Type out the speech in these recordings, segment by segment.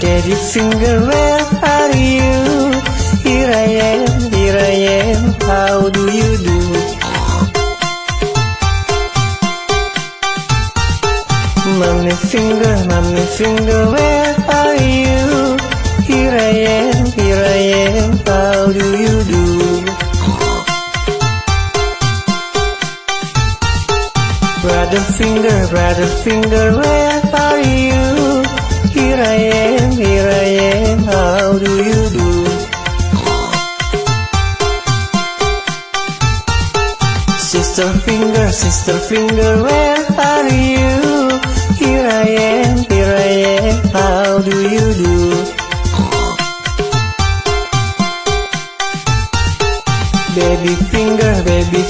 Daddy finger, where are you? Here I am, how do you do? mummy finger, where are you? Here I am, how do you do? Brother finger, where are you? Here I am, how do you do? Sister finger, where are you? Here I am, how do you do? Baby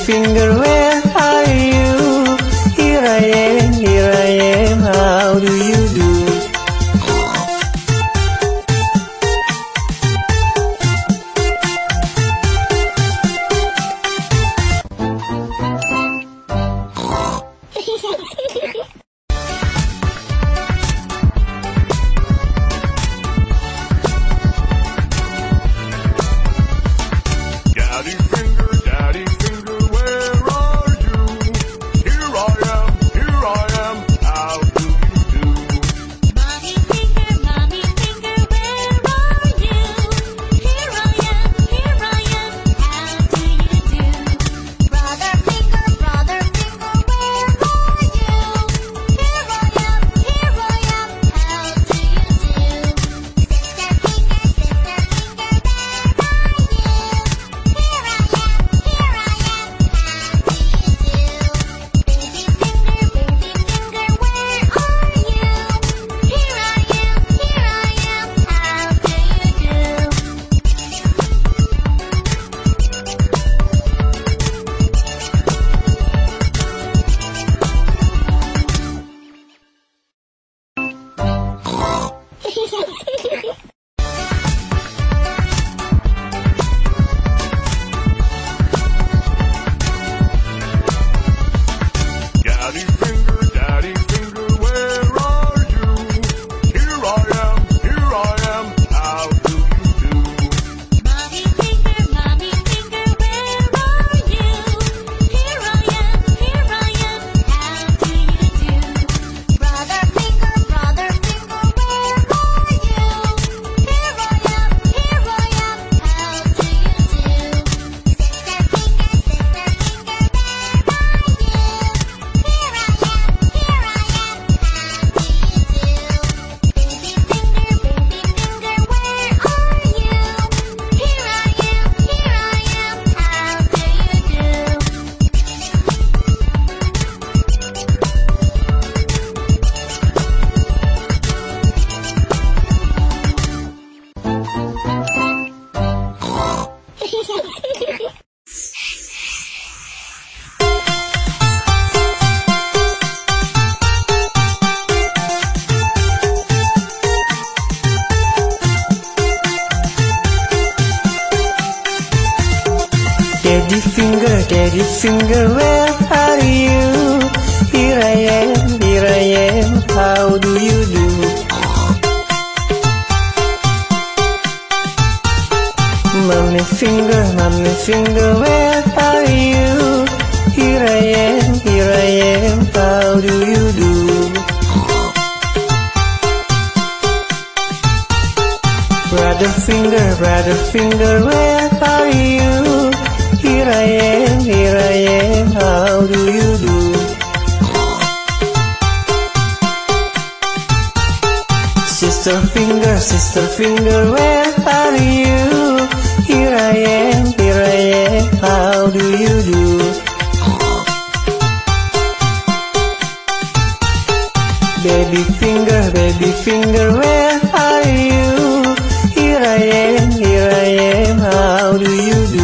finger, where are you? Here I am, how do you do? Daddy finger, where are you? Here I am, how do you do? Mommy finger, where are you? Here I am, how do you do? Brother finger, where are you? Here I am, how do you do? Sister finger, where are you? Here I am, how do you do? Baby finger, where are you? Here I am, how do you do?